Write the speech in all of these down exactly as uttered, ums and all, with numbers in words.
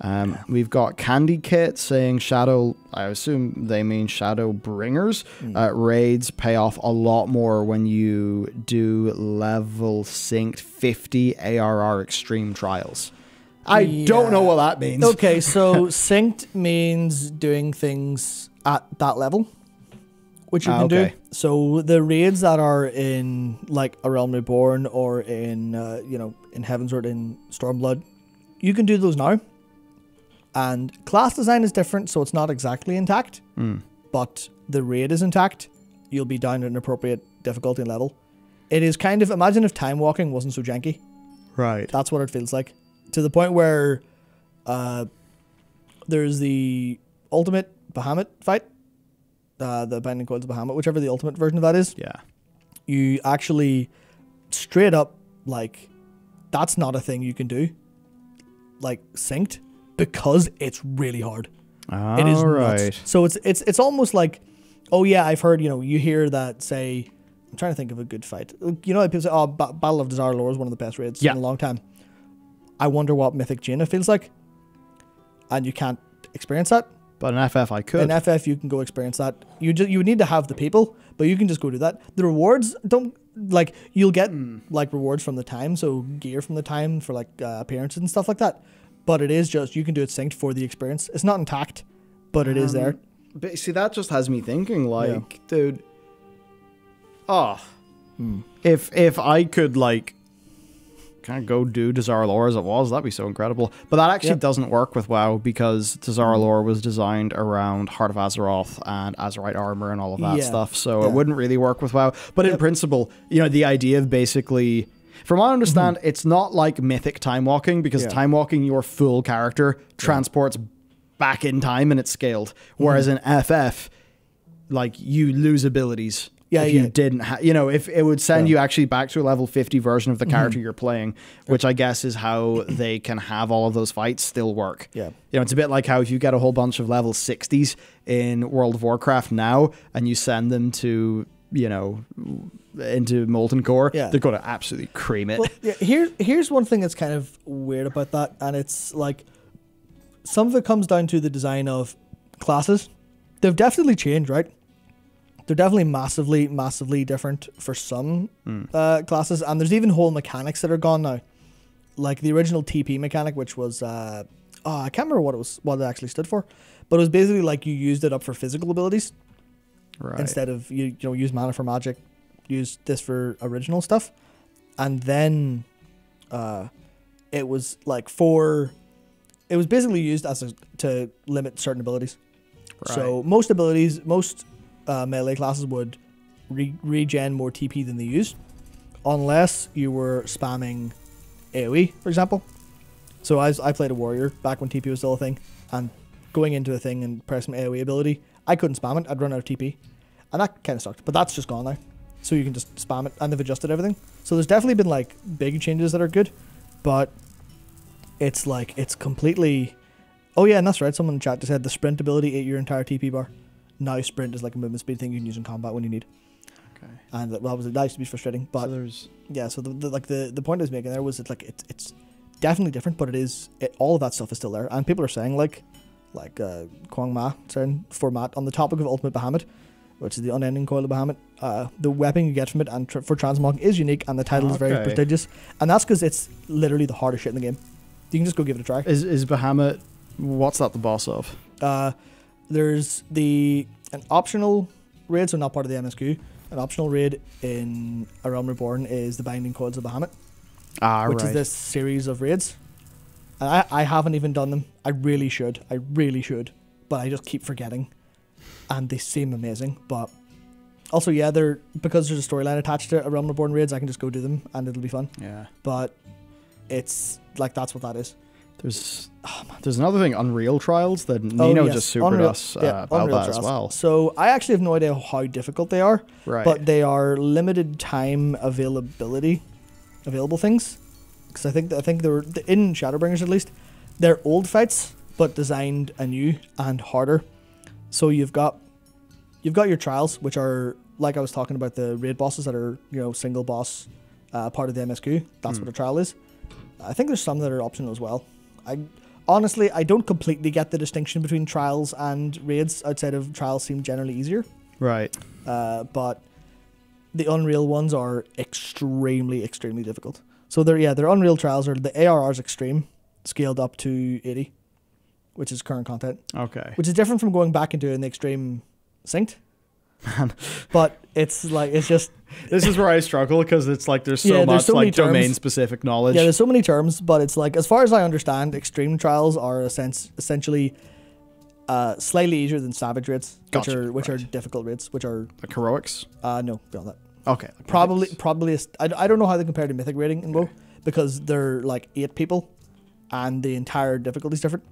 Um, we've got Candy Kit saying Shadow, I assume they mean Shadowbringers. Mm. Uh, raids pay off a lot more when you do level synced fifty A R R extreme trials. I yeah. don't know what that means. Okay, so synced means doing things at that level, which you ah, can okay. do. So the raids that are in like A Realm Reborn or in, uh, you know, in Heavensward, in Stormblood, you can do those now. And class design is different, so it's not exactly intact, mm. but the raid is intact. You'll be down at an appropriate difficulty level. It is kind of, imagine if time walking wasn't so janky. Right. That's what it feels like. To the point where uh, there's the ultimate Bahamut fight, uh, the Binding Coils of Bahamut, whichever the ultimate version of that is. Yeah. You actually straight up, like, that's not a thing you can do, like, synced. Because it's really hard. All it is right. nuts. So it's it's it's almost like, oh yeah, I've heard, you know, you hear that, say, I'm trying to think of a good fight. You know, people say, oh, ba Battle of Dazar'alor is one of the best raids yeah. in a long time. I wonder what Mythic Jaina feels like. And you can't experience that. But in F F I could. In F F you can go experience that. You just, you need to have the people, but you can just go do that. The rewards don't, like, you'll get mm. like rewards from the time, so gear from the time for like uh, appearances and stuff like that. But it is just, you can do it synced for the experience. It's not intact, but it um, is there. But see, that just has me thinking, like, yeah. dude, ah, oh, hmm. if if I could, like, kind of go do Dazar'alor as it was, that'd be so incredible. But that actually yep. doesn't work with WoW, because Dazar'alor was designed around Heart of Azeroth and Azerite armor and all of that yeah. stuff, so yeah. it wouldn't really work with WoW. But yep. in principle, you know, the idea of basically... From what I understand, mm-hmm. it's not like Mythic time walking, because yeah. time walking, your full character transports yeah. back in time and it's scaled. Whereas mm-hmm. in F F, like, you lose abilities yeah, if yeah. you didn't ha you know, if it would send yeah. you actually back to a level fifty version of the character mm-hmm. you're playing, which I guess is how they can have all of those fights still work. Yeah. You know, it's a bit like how if you get a whole bunch of level sixties in World of Warcraft now and you send them to, you know, into Molten Core, yeah. they're going to absolutely cream it. Well, yeah, here, here's one thing that's kind of weird about that, and it's like, some of it comes down to the design of classes. They've definitely changed, right? They're definitely massively, massively different for some mm. uh, classes, and there's even whole mechanics that are gone now. Like the original T P mechanic, which was, uh, oh, I can't remember what it was, what it actually stood for, but it was basically like you used it up for physical abilities. Right. Instead of, you, you know, use mana for magic, use this for original stuff. And then uh, it was like for, it was basically used as a, to limit certain abilities. Right. So most abilities, most uh, melee classes would re regen more T P than they used, unless you were spamming AoE, for example. So I, was, I played a warrior back when T P was still a thing, and going into a thing and pressing AoE ability, I couldn't spam it. I'd run out of T P. And that kind of sucked. But that's just gone now. So you can just spam it. And they've adjusted everything. So there's definitely been, like, big changes that are good. But it's, like, it's completely... Oh, yeah, and that's right. Someone in chat just said the sprint ability ate your entire T P bar. Now sprint is, like, a movement speed thing you can use in combat when you need. Okay. And that, well, that used to be frustrating. But, so there's... yeah, so, the, the, like, the, the point I was making there was that, like, it, it's definitely different. But it is... It, all of that stuff is still there. And people are saying, like... like uh, Kwang Ma, certain format on the topic of Ultimate Bahamut, which is the unending coil of Bahamut. Uh, the weapon you get from it and tr for transmog is unique, and the title okay. is very prestigious. And that's because it's literally the hardest shit in the game. You can just go give it a try. Is, is Bahamut, what's that the boss of? Uh, there's the an optional raid, so not part of the M S Q. An optional raid in A Realm Reborn is the Binding Coils of Bahamut, ah, which right. is this series of raids. And I, I haven't even done them. I really should. I really should. But I just keep forgetting. And they seem amazing. But also, yeah, they're, because there's a storyline attached to A Realm Reborn raids, I can just go do them and it'll be fun. Yeah. But it's like, that's what that is. There's oh, man. there's another thing, Unreal Trials, that Nino oh, yes. just supered Unreal, us uh, yeah, about Unreal that Trials. as well. So I actually have no idea how difficult they are. Right. But they are limited time availability, available things. Because I think I think they were in Shadowbringers, at least they're old fights but designed anew and harder. So you've got you've got your trials, which are like I was talking about, the raid bosses that are, you know, single boss, uh, part of the M S Q. That's mm. what a trial is. I think there's some that are optional as well. I Honestly, I don't completely get the distinction between trials and raids, outside of trials seem generally easier. Right. Uh, but the Unreal ones are extremely, extremely difficult. So they're, yeah, their Unreal Trials are, the A R R's extreme, scaled up to eighty, which is current content. Okay. Which is different from going back into an extreme synced. Man. But it's like, it's just... This is where I struggle, because it's like there's so yeah, much there's so like domain-specific knowledge. Yeah, there's so many terms, but it's like, as far as I understand, extreme trials are a sense, essentially uh, slightly easier than savage raids, gotcha. which are which right. are difficult raids, which are... Like heroics? Uh, no, beyond that. Okay. Like probably, probably a, I, I don't know how they compare to mythic raiding in WoW, okay. because they're like eight people, and the entire difficulty is different.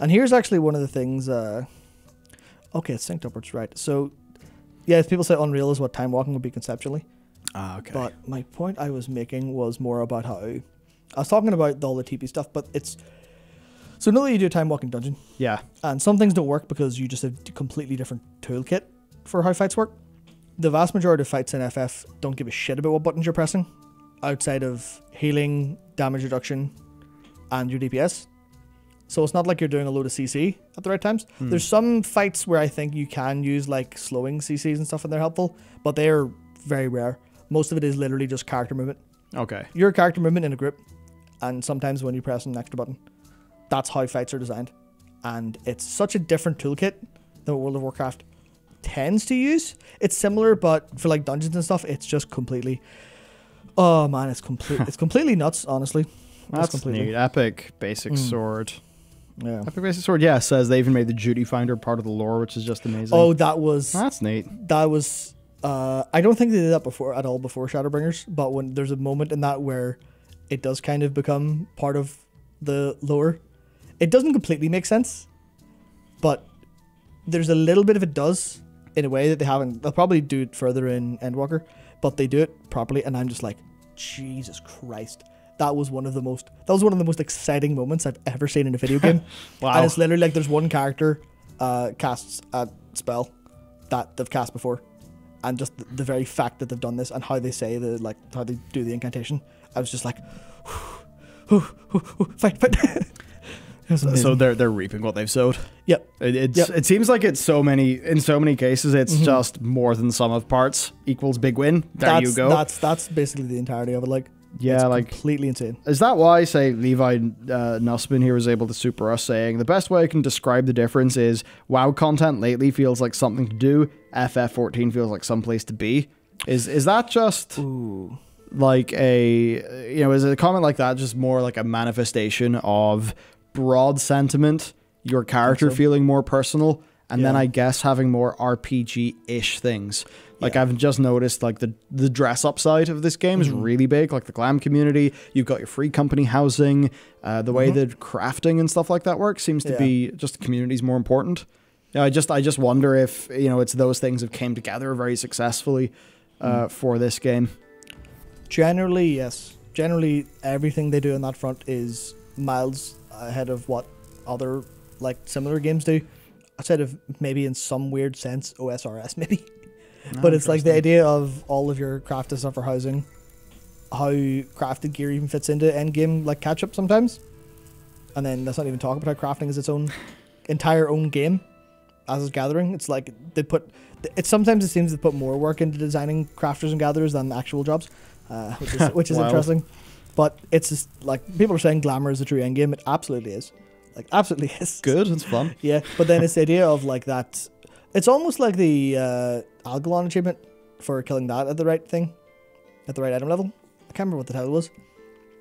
And here's actually one of the things... Uh, okay, it's synced upwards, right. So... Yeah, people say Unreal is what time walking would be conceptually. Ah, okay. But my point I was making was more about how... I was talking about all the T P stuff, but it's... So normally you do a time walking dungeon. Yeah. And some things don't work because you just have a completely different toolkit for how fights work. The vast majority of fights in F F don't give a shit about what buttons you're pressing, outside of healing, damage reduction, and your D P S. So it's not like you're doing a load of C C at the right times. Hmm. There's some fights where I think you can use like slowing C Cs and stuff and they're helpful, but they are very rare. Most of it is literally just character movement. Okay. Your character movement in a group, and sometimes when you press an extra button. That's how fights are designed. And it's such a different toolkit than what World of Warcraft tends to use. It's similar, but for like dungeons and stuff, it's just completely... Oh man, it's, complete, it's completely nuts, honestly. That's it's neat. Epic basic mm. sword. Yeah. Epic Basic Sword, yeah, says they even made the Judy Finder part of the lore, which is just amazing. Oh, that was... That's neat. That was... Uh, I don't think they did that before at all before Shadowbringers, but when there's a moment in that where it does kind of become part of the lore. It doesn't completely make sense, but there's a little bit of it does in a way that they haven't... They'll probably do it further in Endwalker, but they do it properly, and I'm just like, Jesus Christ. That was one of the most. That was one of the most exciting moments I've ever seen in a video game. Wow! And it's literally like there's one character uh, casts a spell that they've cast before, and just the, the very fact that they've done this and how they say the like how they do the incantation. I was just like, whew, whew, whew, fight, fight. So they're they're reaping what they've sowed. Yep. It it's, yep. It seems like it's so many in so many cases. It's mm-hmm. just more than sum of parts equals big win. There that's, you go. That's that's basically the entirety of it. Like. Yeah, it's like completely insane. Is that why, say, Levi uh, Nussman here was able to super us, saying the best way I can describe the difference is WoW content lately feels like something to do, F F fourteen feels like someplace to be. Is is that just Ooh. like a you know is a comment like that just more like a manifestation of broad sentiment, your character so. feeling more personal, and yeah. then I guess having more R P G-ish things. Like, yeah. I've just noticed, like, the, the dress-up side of this game mm-hmm. is really big. Like, the glam community, you've got your free company housing. Uh, the way mm-hmm. that crafting and stuff like that works seems to yeah. be just the community's more important. Yeah, I just I just wonder if, you know, it's those things have came together very successfully uh, mm-hmm. for this game. Generally, yes. Generally, everything they do on that front is miles ahead of what other, like, similar games do. Outside of maybe in some weird sense, O S R S, maybe. No, but it's like the idea of all of your craft and stuff for housing, how crafted gear even fits into endgame like catch up sometimes, and then let's not even talk about how crafting is its own entire own game as is gathering. It's like they put it sometimes it seems to put more work into designing crafters and gatherers than actual jobs, uh, which is, which is wow. interesting. But it's just like people are saying glamour is the true endgame. It absolutely is, like absolutely is. Good, it's fun. Yeah, but then it's the idea of like that. It's almost like the uh, Algalon achievement for killing that at the right thing, at the right item level. I can't remember what the title was,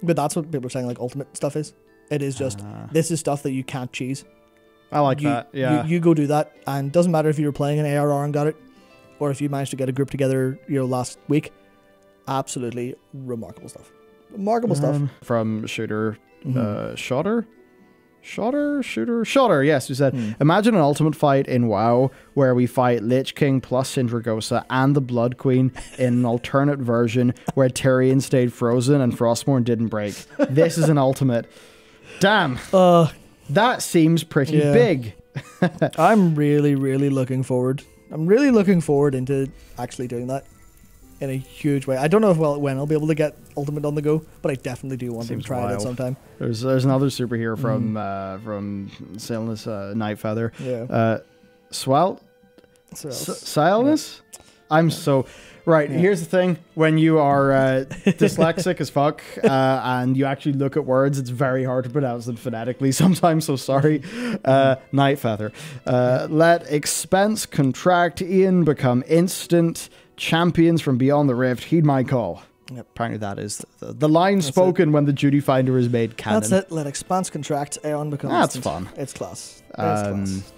but that's what people are saying like ultimate stuff is. It is just, uh, this is stuff that you can't cheese. I like you, that, yeah. You, you go do that, and doesn't matter if you were playing an A R R and got it, or if you managed to get a group together you know, last week. Absolutely remarkable stuff. Remarkable um, stuff. From Shooter, mm-hmm. uh, Shotter? Shudder, shooter, shudder. Yes, you said. Hmm. Imagine an ultimate fight in WoW where we fight Lich King plus Sindragosa and the Blood Queen in an alternate version where Tyrion stayed frozen and Frostmourne didn't break. This is an ultimate. Damn. Uh, that seems pretty yeah. big. I'm really, really looking forward. I'm really looking forward into actually doing that. in a huge way. I don't know if well when I'll be able to get Ultimate on the go, but I definitely do want Seems to try wild. it at some time. There's there's another superhero from mm. uh, from Silenus, uh, Nightfeather. Yeah. Uh, Swell, so, Silenus. Yeah. I'm yeah. so right. Yeah. Here's the thing: when you are uh, dyslexic as fuck uh, and you actually look at words, it's very hard to pronounce them phonetically sometimes. So sorry, uh, Nightfeather. Uh, let expense contract. Ian become instant. Champions from beyond the rift, heed my call. Yep. Apparently that is the, the line that's spoken it. when the duty finder is made canon. That's it. Let expanse contract, Aeon becomes. That's instant. fun. It's class. It's um, class.